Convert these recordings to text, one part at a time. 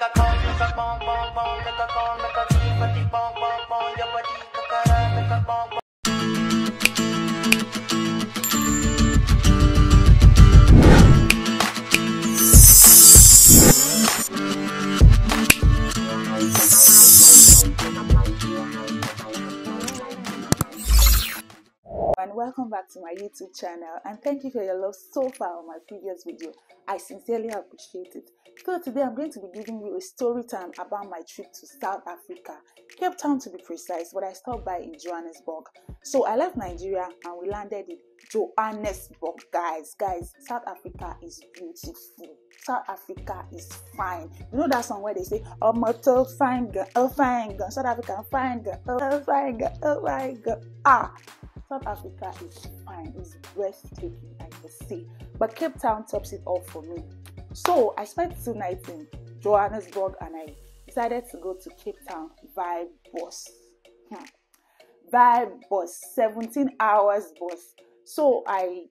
And welcome back to my YouTube channel, and thank you for your love so far on my previous video. I sincerely appreciate it. So today I'm going to be giving you a story time about my trip to South Africa, Cape Town to be precise, but I stopped by in Johannesburg. So I left Nigeria and we landed in Johannesburg, guys. South Africa is beautiful. South Africa is fine. You know that song where they say, "Oh my girl, fine girl, oh fine girl, South Africa, fine girl, oh fine girl, oh fine girl." Ah, South Africa is fine. It's breathtaking, I can see. But Cape Town tops it all for me. So I spent 2 nights in Johannesburg and I decided to go to Cape Town by bus. By bus, 17 hours bus. So I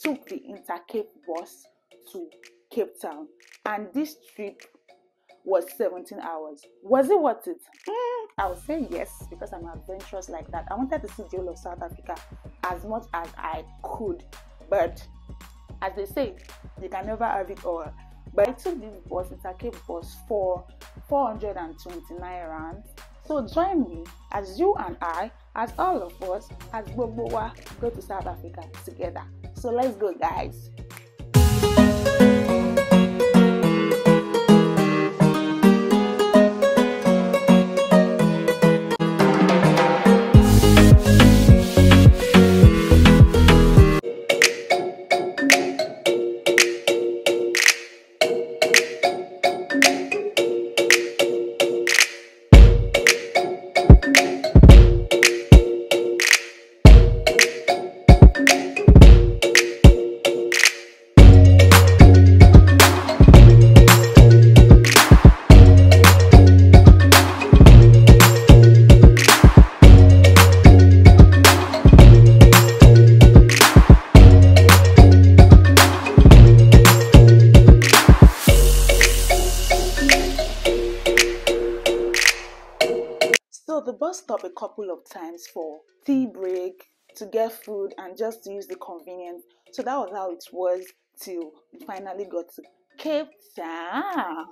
took the Intercape bus to Cape Town, and this trip was 17 hours. Was it worth it? I would say yes, because I'm adventurous like that. I wanted to see the whole of South Africa as much as I could, but as they say, you can never have it all. But I took this bus, Intercape bus, for 429 rand. So join me as you and I, as all of us, as Bobowa, go to South Africa together. So let's go, guys. Stop a couple of times for tea break, to get food, and just to use the convenience. So that was how it was till we finally got to Cape Town.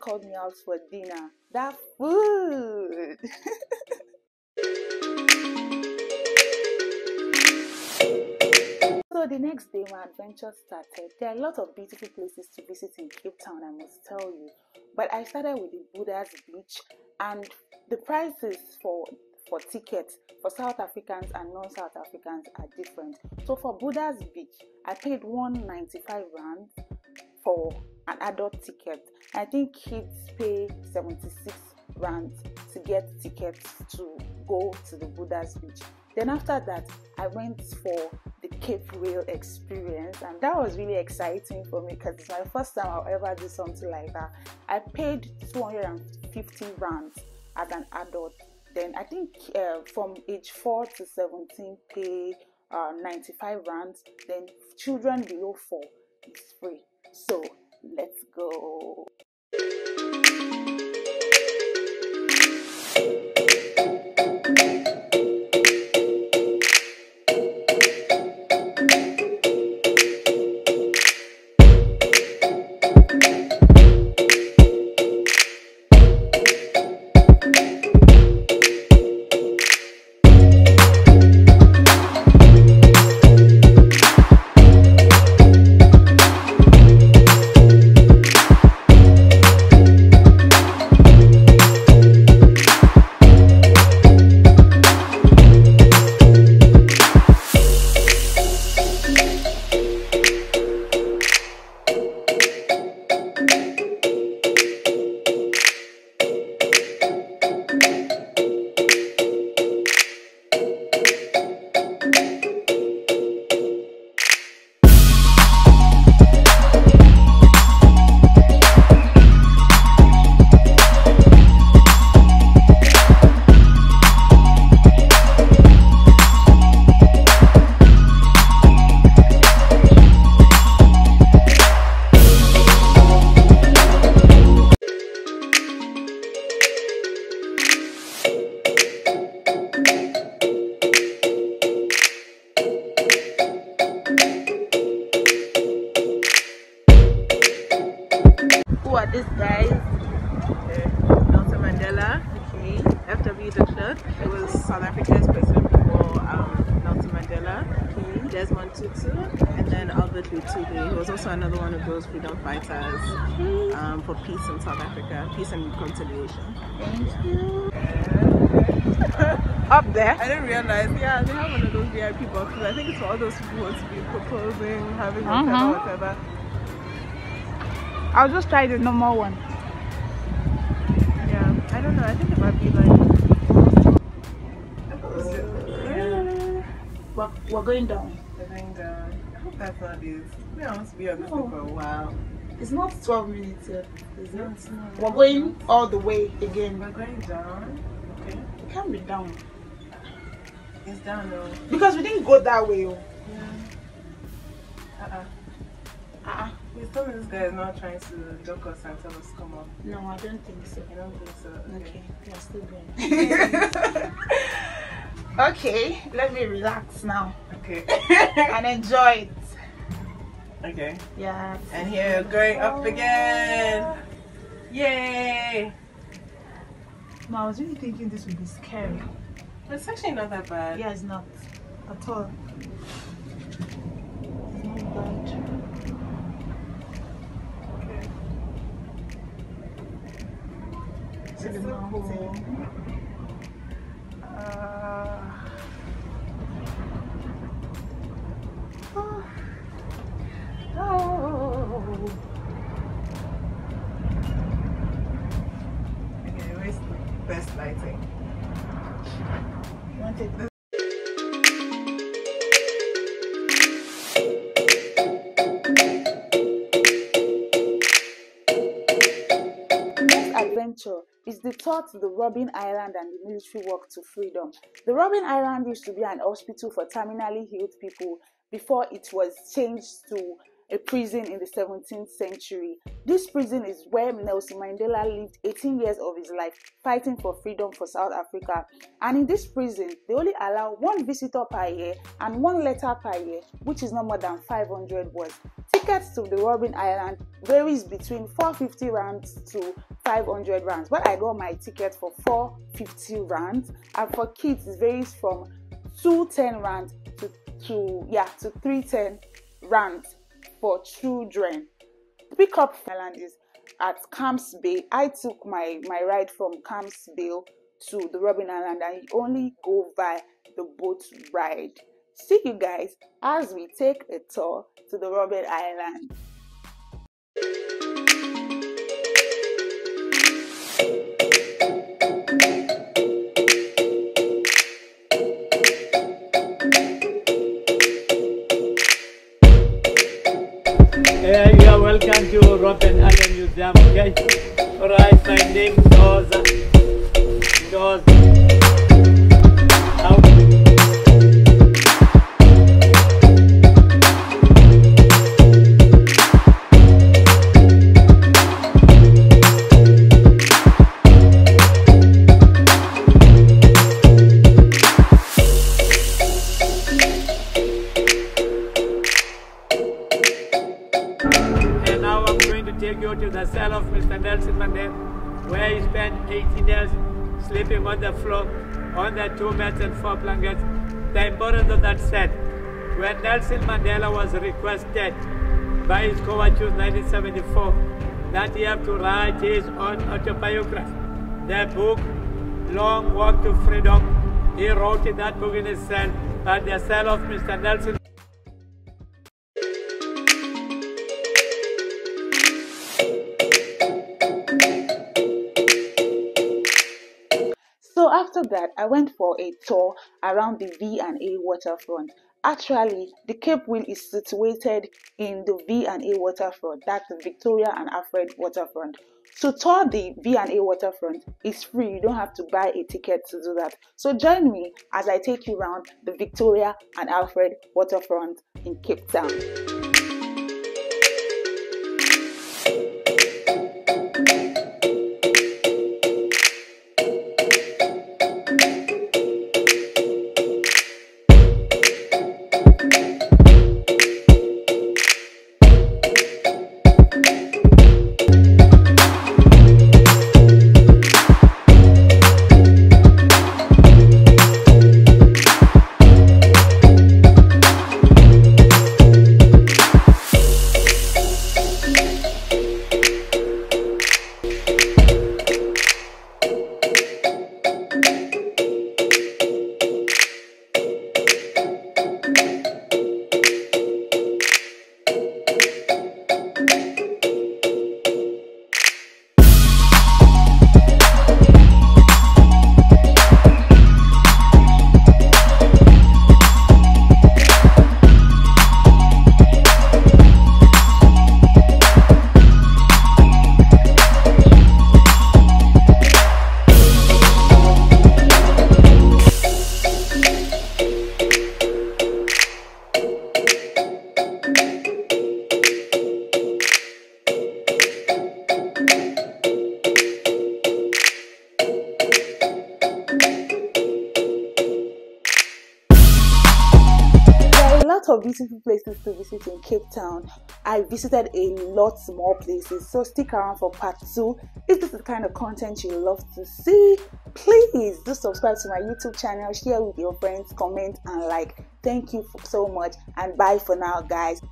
Called me out for dinner. That food! So the next day my adventure started. There are a lot of beautiful places to visit in Cape Town, I must tell you. But I started with the Boulders Beach, and the prices for tickets for South Africans and non-South Africans are different. So for Boulders Beach, I paid 195 rand for an adult ticket. I think kids pay 76 rand to get tickets to go to the Boulders Beach. Then after that, I went for the Cape Wheel experience, and that was really exciting for me because it's my first time I'll ever do something like that. I paid 250 rand as an adult. Then I think from age 4 to 17 pay 95 rand. Then children below 4 is free. So let's go. Who are these guys? Nelson Mandela. Okay. FW Dutcher. He was South Africa's president before Nelson Mandela. Okay. Desmond Tutu. And then Albert Luthuli. He was also another one of those freedom fighters for peace in South Africa. Peace and reconciliation. Thank you. Up there. I didn't realize, yeah, they have one of those VIP boxes. I think it's for all those people who want to be proposing, having whatever. I'll just try the normal one. Yeah, I don't know. I think it might be like... We're going down. We're going down. I hope that's not this. We don't want to be on this for a while. It's not 12 minutes yet. Is it? We're going all the way again. We're going down. Okay. It can't be down. It's down though. Because we didn't go that way. Yeah. We told this guy is not trying to joke us and tell us to come up. No, I don't think so. I don't think so. Okay, we are still going. Okay, let me relax now. Okay. And enjoy it. Okay. Yeah. And here we're going up again. Yay! No, I was really thinking this would be scary. But it's actually not that bad. Yeah, it's not. At all. It's not bad. To the manhole. Okay, where's the best lighting? You want it? Is the thought the Robben Island and the military walk to freedom. The Robben Island used to be an hospital for terminally healed people before it was changed to a prison in the 17th century. This prison is where Nelson Mandela lived 18 years of his life fighting for freedom for South Africa. And in this prison, they only allow one visitor per year and one letter per year, which is no more than 500 words. Tickets to the Robben Island varies between 450 rands to 500 rands. But I got my ticket for 450 rands, and for kids it varies from 210 rands to 310 rands for children. The pickup island is at Camps Bay. I took my ride from Camps Bay to the Robben Island, and you only go via the boat ride. See you guys as we take a tour to the Robben Island. You are welcome to Robben Island Museum, okay? Alright, my name is Doza. Of Mr. Nelson Mandela, where he spent 18 years sleeping on the floor on the 2 mats and 4 blankets. The importance of that said, when Nelson Mandela was requested by his co-author in 1974 that he have to write his own autobiography, the book Long Walk to Freedom, he wrote in that book in his cell at the cell of Mr. Nelson. So after that, I went for a tour around the V&A waterfront. Actually, the Cape Wheel is situated in the V&A waterfront, that's the Victoria and Alfred waterfront. To tour the V&A waterfront is free, you don't have to buy a ticket to do that. So join me as I take you around the Victoria and Alfred waterfront in Cape Town. lot of beautiful places to visit in Cape Town. I visited a lot more places, so stick around for part 2. If this is the kind of content you love to see, please do subscribe to my YouTube channel, share with your friends, comment and like. Thank you so much and bye for now, guys.